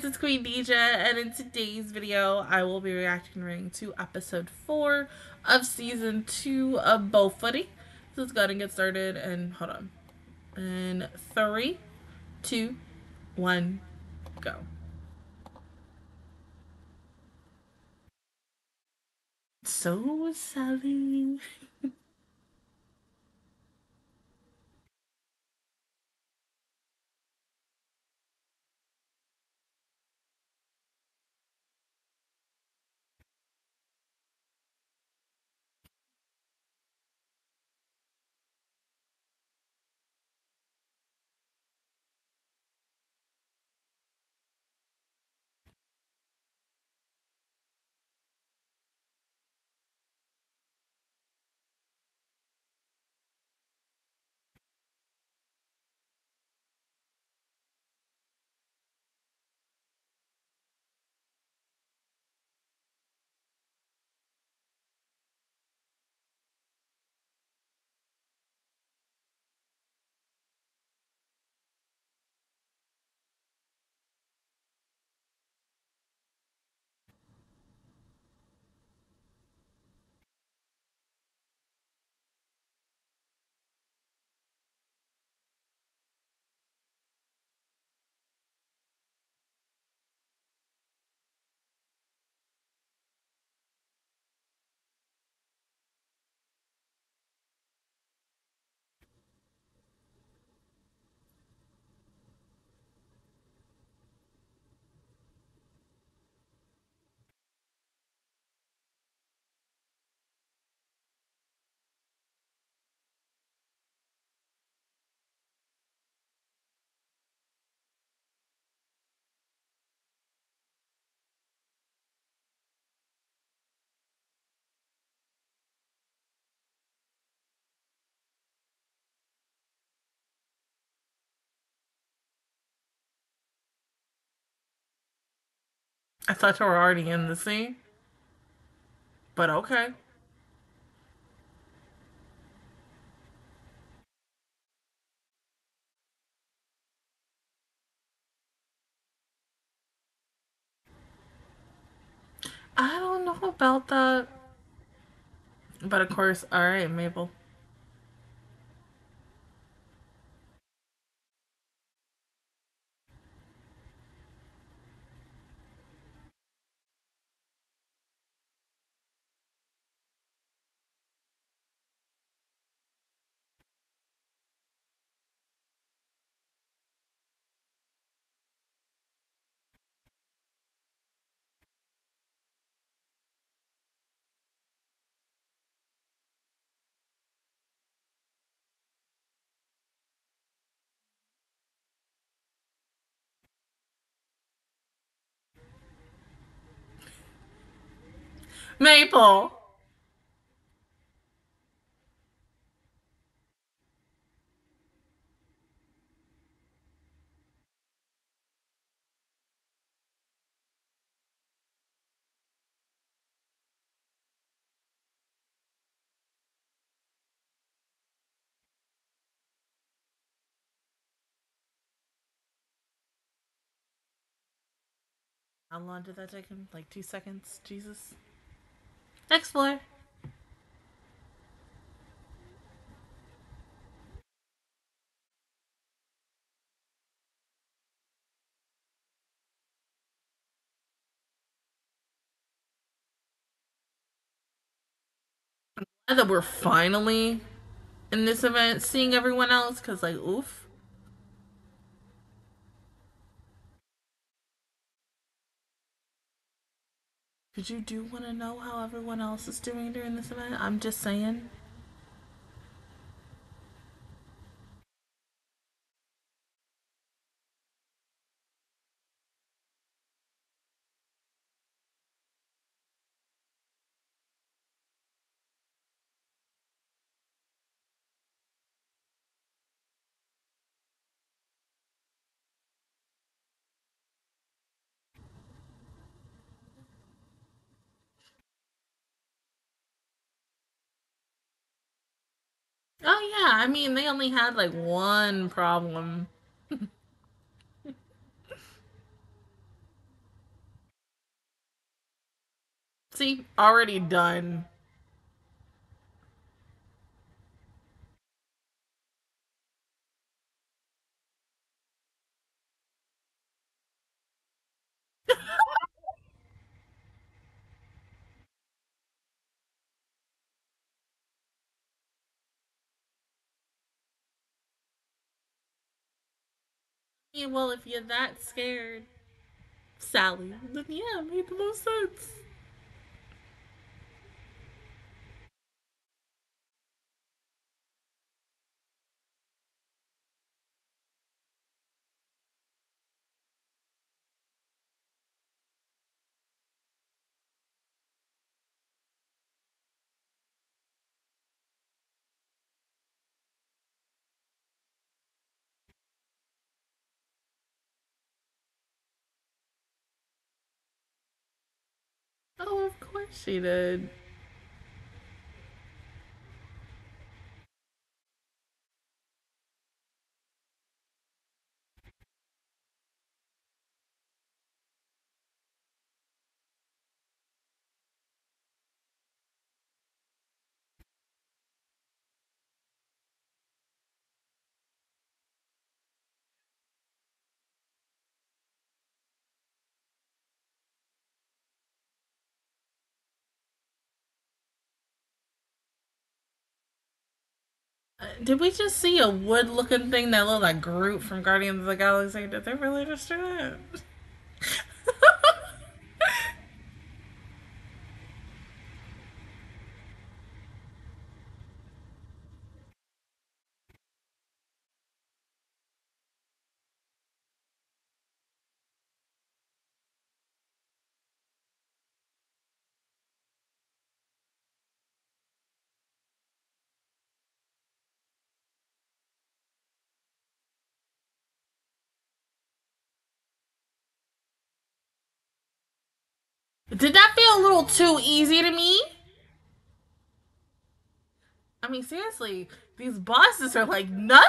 guys, it's Queendija, and in today's video, I will be reacting to episode 4 of season 2 of Bofuri. So let's go ahead and get started, and hold on. And 3, 2, 1, go. So sorry. I thought you were already in the scene, but okay. I don't know about that, but of course, all right, Mabel. Maple. How long did that take him? Like 2 seconds? Jesus. Next floor. I'm glad that we're finally in this event seeing everyone else, because like, oof. Did you do want to know how everyone else is doing during this event? I'm just saying. Oh yeah, I mean, they only had like one problem. See, already done. Well, if you're that scared, Sally, then yeah, it made the most sense. Oh, of course she did. Did we just see a wood-looking thing that looked like Groot from Guardians of the Galaxy? Did they really just do that? Did that feel a little too easy to me? I mean, seriously, these bosses are like nothing.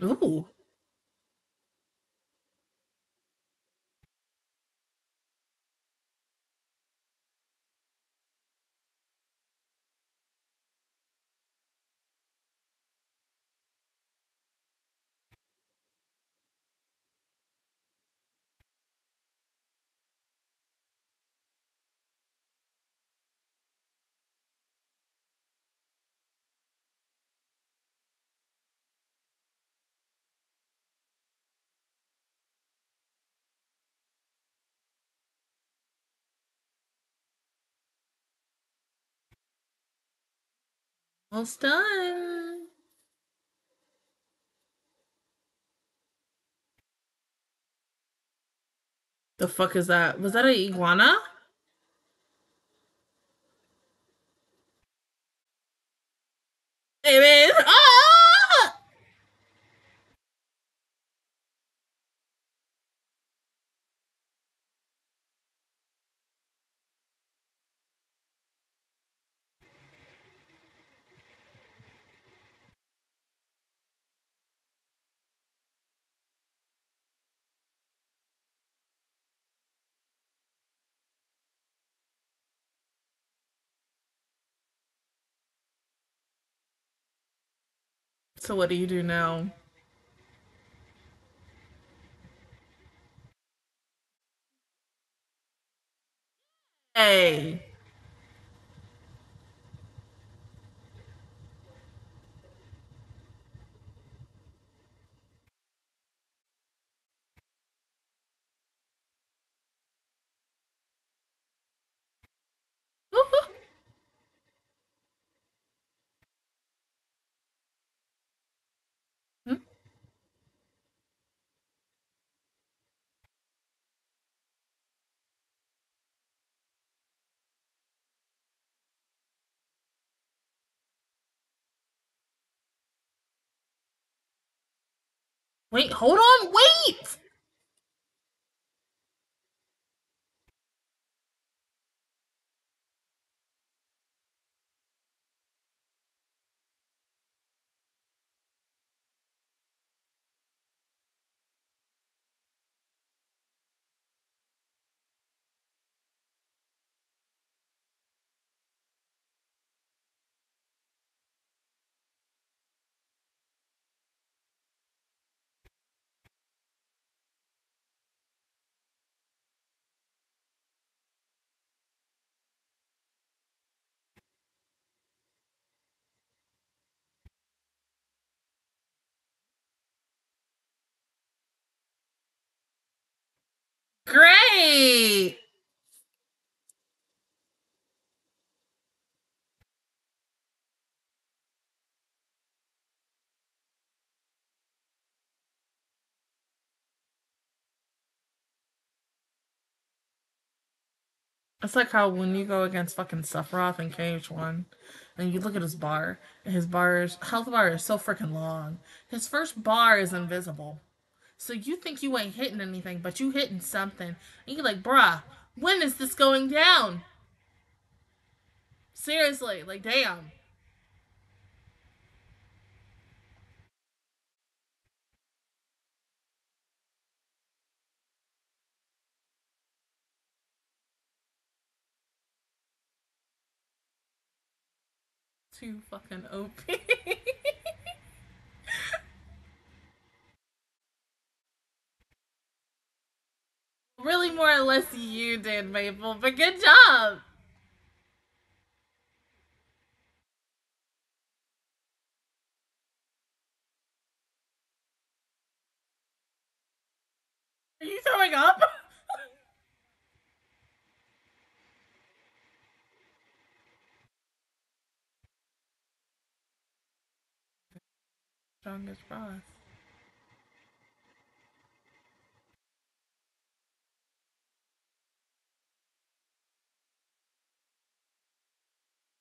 Ooh. Almost done. The fuck is that? Was that an iguana? It is. Ah! So what do you do now? Hey. Wait, hold on, wait! Great! It's like how when you go against fucking Sephiroth in KH1 and you look at his bar, and his bar's health bar is so freaking long. His first bar is invisible. So you think you ain't hitting anything, but you hitting something. And you're like, bruh, when is this going down? Seriously, like, damn. Too fucking OP. Really more or less you did, Maple, but good job! Are you throwing up? Strongest boss.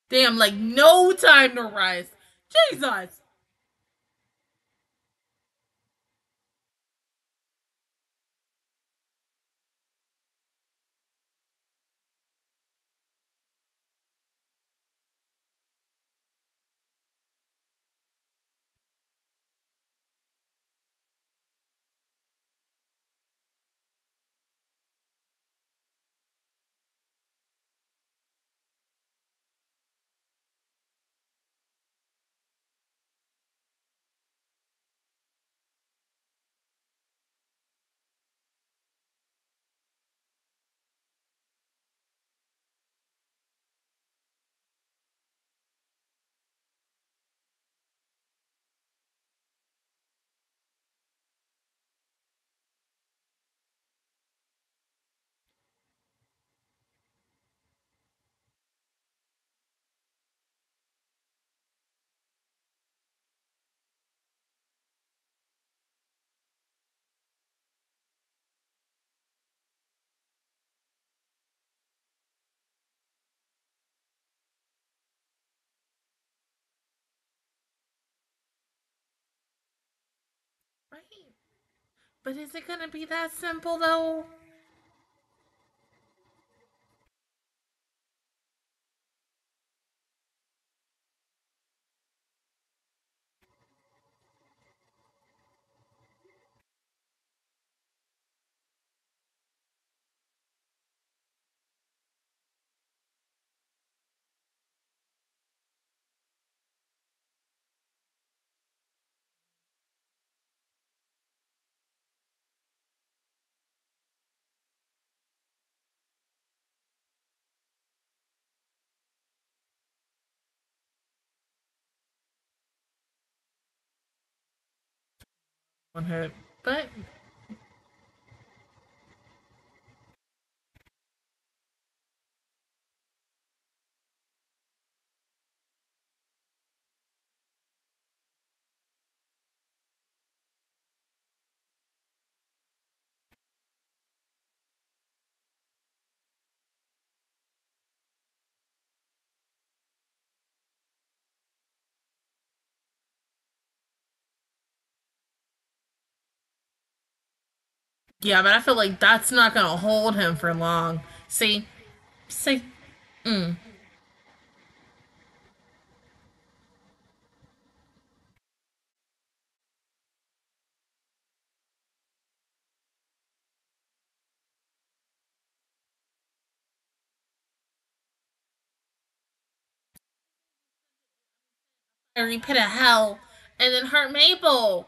Damn, like, no time to rest. Jesus! Right. But is it gonna be that simple, though? Hurt, but yeah, but I feel like that's not gonna hold him for long. See? See? Fiery pit of hell, and then hurt Mabel.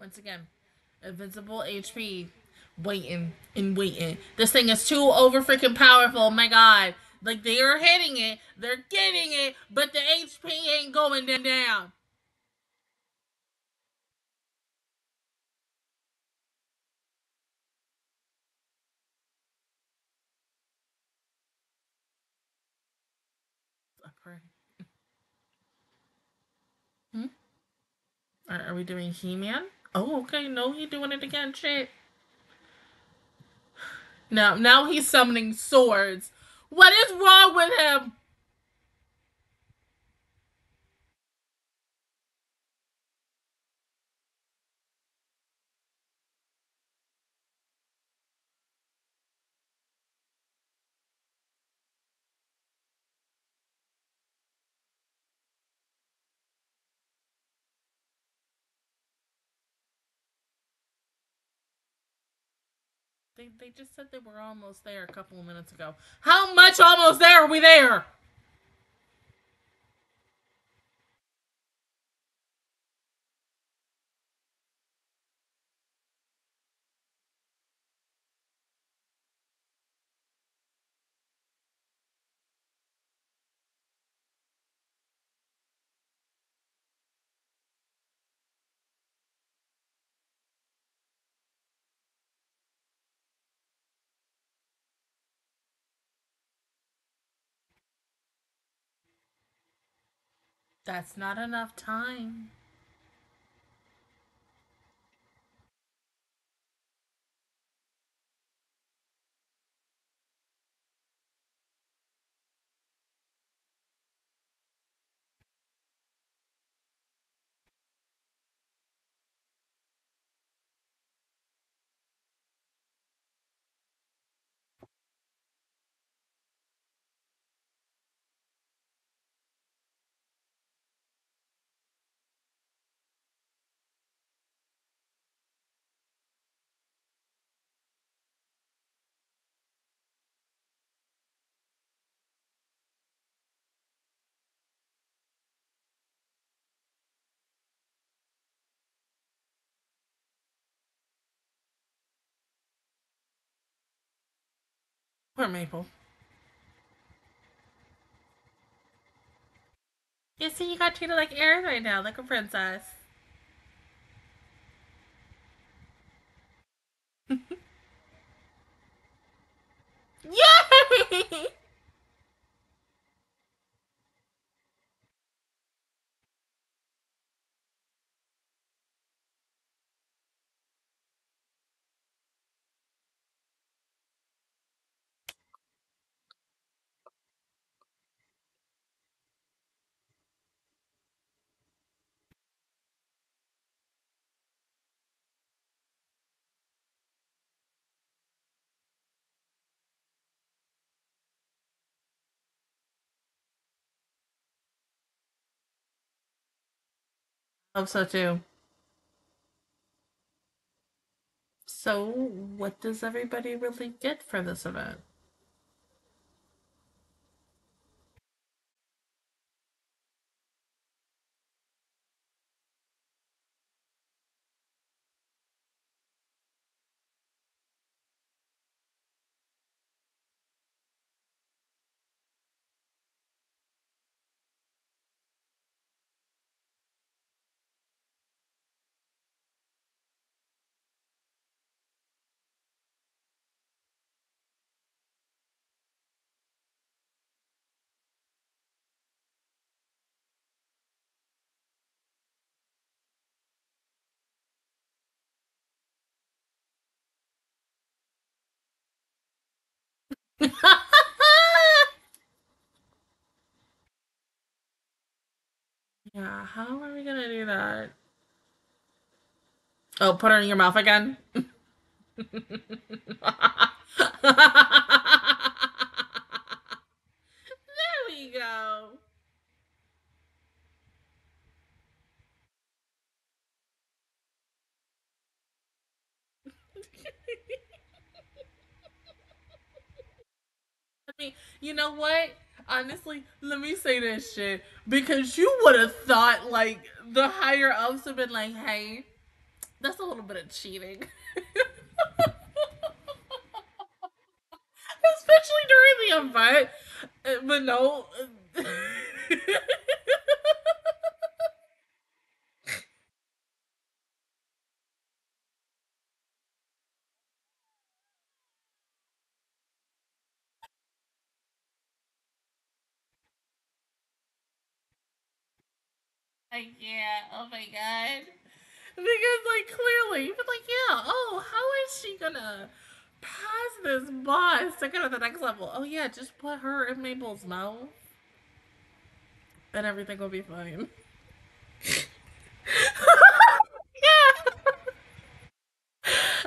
Once again, invincible HP, waiting and waiting. This thing is too over-freaking powerful, my god. Like, they are hitting it, they're getting it, but the HP ain't going down. I pray. Are we doing He-Man? Oh, okay, no, he doing it again, shit. Now he's summoning swords. What is wrong with him? They just said they were almost there a couple of minutes ago. How much almost there are we there? That's not enough time. Poor Maple. You see, you got treated like Erin right now, like a princess. I hope so too. So, what does everybody really get for this event? Yeah, how are we gonna do that? Oh, put it in your mouth again. There we go. You know what? Honestly, let me say this shit, because you would have thought like the higher ups have been like, hey, that's a little bit of cheating. Especially during the event. But no. Like, yeah, oh my god. Because, like, clearly, but like, yeah, oh, how is she gonna pass this boss to go to the next level? Oh yeah, just put her in Mabel's mouth and everything will be fine. Yeah!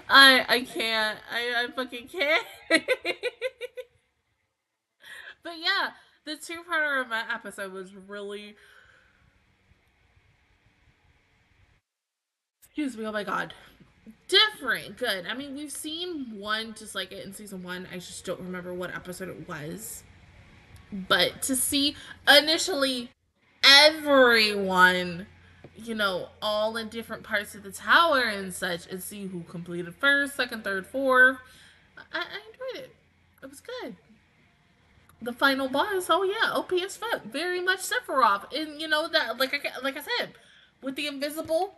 I can't. I fucking can't. But yeah, the two-parter of my episode was really... Excuse me, oh my god. Different, good. I mean, we've seen one just like it in season one. I just don't remember what episode it was. But to see initially everyone, you know, all in different parts of the tower and such, and see who completed first, second, third, fourth. I enjoyed it. It was good. The final boss, oh yeah, OP as fuck. Very much Sephiroth. And you know, that, like I said, with the invisible...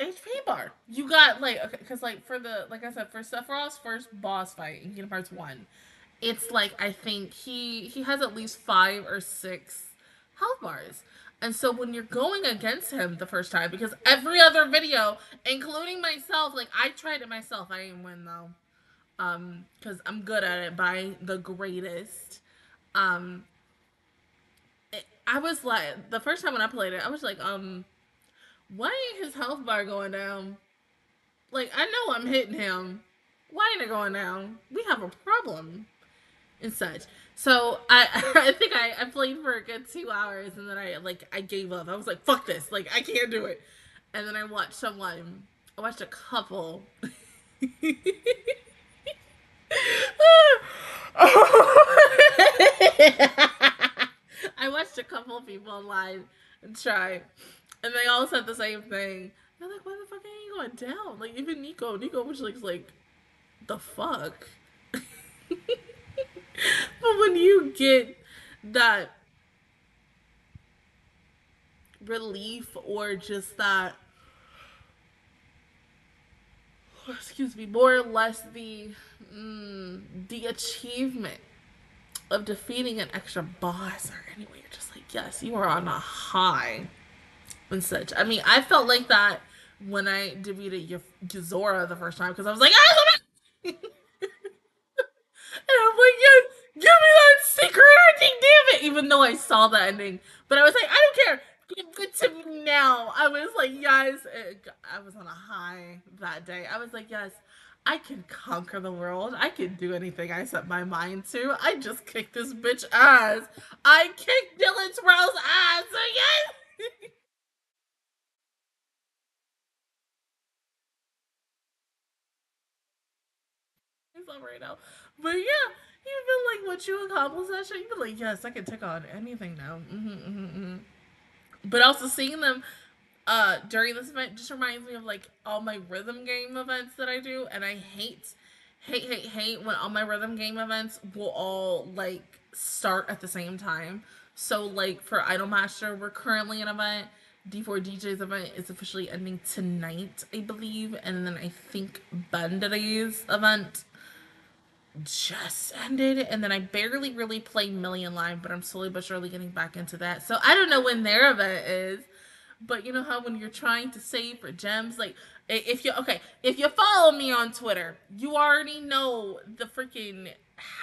HP bar. You got like, okay, because like for the, like I said, for Sephiroth's first boss fight in Kingdom Hearts 1, it's like, I think he has at least 5 or 6 health bars. And so when you're going against him the first time, because every other video, including myself, like I tried it myself, I didn't win though. Because I'm good at it, but I ain't the greatest. I was like, the first time when I played it, I was like, why ain't his health bar going down? Like, I know I'm hitting him. Why ain't it going down? We have a problem. And such. So, I think I played for a good 2 hours, and then I gave up. I was like, fuck this. Like, I can't do it. And then I watched a couple. I watched a couple people online try. And they all said the same thing. They're like, why the fuck ain't you going down? Like, even Nico was like, the fuck? But when you get that relief or just that, excuse me, more or less the achievement of defeating an extra boss or anyway, you're just like, yes, you are on a high. And such. I mean, I felt like that when I debuted Zora the first time because I was like, ah! And I'm like, yes, give me that secret ending, damn it! Even though I saw that ending, but I was like, I don't care. Give good to me now. I was like, yes. I was on a high that day. I was like, yes, I can conquer the world. I can do anything I set my mind to. I just kicked this bitch ass. I kicked Dylan Terrell's ass. So yes. myself right now. But yeah, you've been like, what you accomplished that shit, you've been like, yes, I can take on anything now. But also seeing them during this event just reminds me of like all my rhythm game events that I do, and I hate when all my rhythm game events will all like start at the same time. So like for Idol Master, we're currently in an event. D4 DJ's event is officially ending tonight, I believe, and then I think Bandai's event just ended, and then I barely really play Million Live, but I'm slowly but surely getting back into that. So I don't know when their event is, but you know how when you're trying to save for gems, like if you follow me on Twitter, you already know the freaking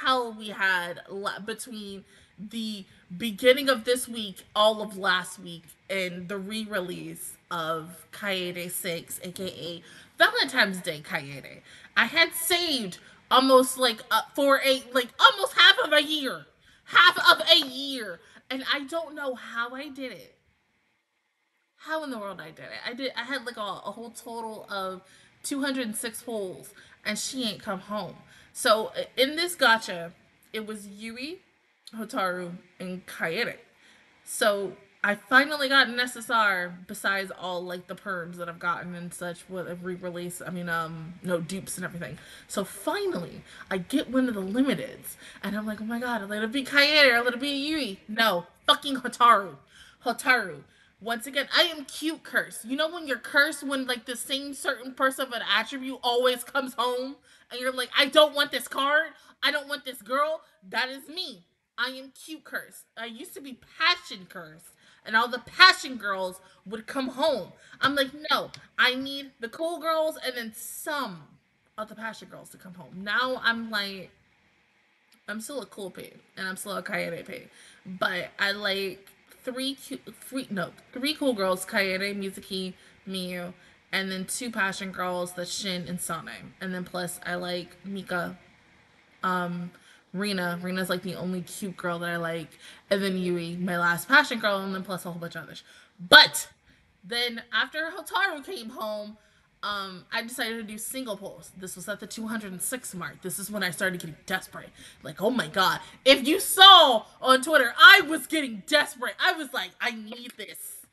hell we had between the beginning of this week, all of last week, and the re-release of Kaede 6, aka Valentine's Day Kaede. I had saved almost like almost half of a year, and I don't know how I did it. How in the world I did it? I had like a whole total of 206 holes, and she ain't come home. So in this gacha, it was Yui, Hotaru, and Kaede. So I finally got an SSR besides all like the perms that I've gotten and such with a re-release. I mean, no dupes and everything. So finally, I get one of the limiteds, and I'm like, oh my god, I'll let it be Kaede, I'll let it be Yui. No, fucking Hotaru. Hotaru. Once again, I am cute cursed. You know when you're cursed when like the same certain person of an attribute always comes home and you're like, I don't want this card, I don't want this girl. That is me. I am cute cursed. I used to be passion cursed, and all the passion girls would come home. I'm like, no, I need the cool girls and then some of the passion girls to come home. Now I'm like, I'm still a cool pig and I'm still a Kaede pig, but I like three cool girls, Kaede, Mizuki, Miu, and then two passion girls, that's Shin and Sanae. And then plus I like Mika, Rena. Rena's like the only cute girl that I like. And then Yui, my last passion girl, and then plus a whole bunch of others. But then after Hotaru came home, I decided to do single polls. This was at the 206 mark. This is when I started getting desperate. Like, oh my god. If you saw on Twitter, I was getting desperate. I was like, I need this.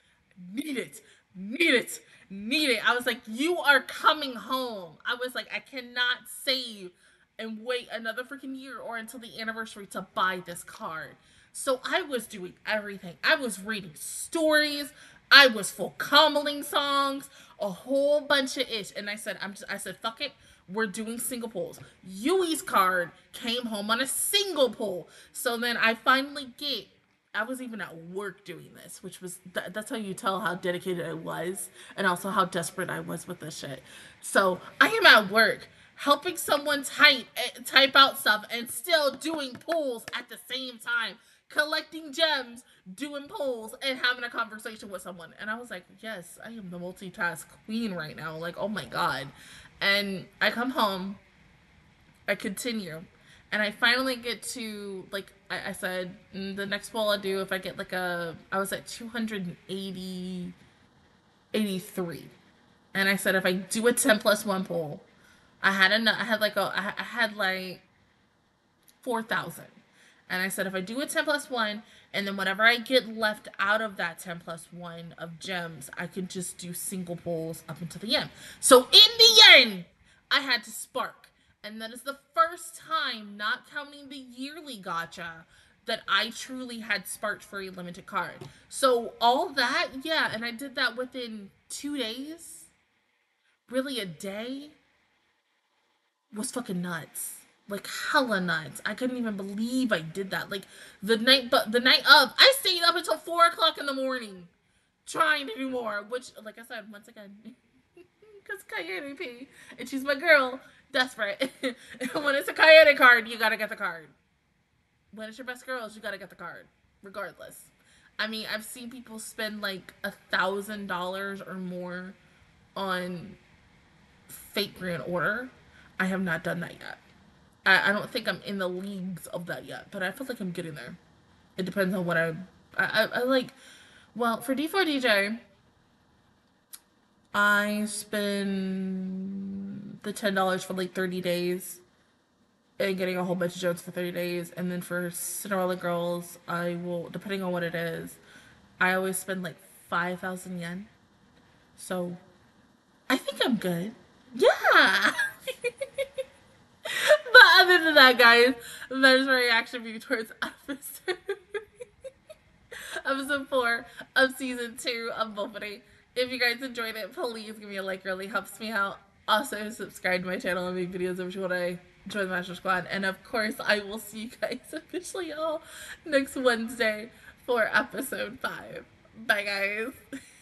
Need it. Need it. Need it. I was like, you are coming home. I was like, I cannot save and wait another freaking year or until the anniversary to buy this card. So I was doing everything. I was reading stories. I was full commeling songs, a whole bunch of ish, and I said, I said, fuck it, we're doing single pulls. Yui's card came home on a single pull, so then I finally get. I was even at work doing this, which was that's how you tell how dedicated I was, and also how desperate I was with this shit. So I am at work helping someone type out stuff and still doing pulls at the same time. Collecting gems, doing polls, and having a conversation with someone. And I was like, yes, I am the multitask queen right now. Like, oh my god. And I come home, I continue, and I finally get to, like, I said, the next poll I do, if I get like I was at 283. And I said, if I do a 10+1 poll, I had like 4,000. And I said, if I do a 10+1, and then whatever I get left out of that 10+1 of gems, I can just do single pulls up until the end. So in the end, I had to spark. And that is the first time, not counting the yearly gacha, that I truly had sparked for a limited card. So all that, yeah, and I did that within 2 days. Really, a day was fucking nuts. Like, hella nuts. I couldn't even believe I did that. Like, the night of, I stayed up until 4 o'clock in the morning trying to do more, which, like I said, once again, because Kaede P, and she's my girl, desperate. When it's a Kaede card, you gotta get the card. When it's your best girls, you gotta get the card, regardless. I mean, I've seen people spend, like, $1,000 or more on fake grand order. I have not done that yet. I don't think I'm in the leagues of that yet, but I feel like I'm getting there. It depends on what I like. Well, for D4 DJ, I spend the $10 for like 30 days. and getting a whole bunch of jokes for 30 days. And then for Cinderella Girls, I will, depending on what it is, I always spend like 5,000 yen. So I think I'm good. Yeah. But other than that, guys, that is my reaction view towards episode 4 of season 2 of Bofuri. If you guys enjoyed it, please give me a like. It really helps me out. Also, subscribe to my channel and make videos every single day. Join the Master Squad. And of course, I will see you guys officially all next Wednesday for episode 5. Bye, guys.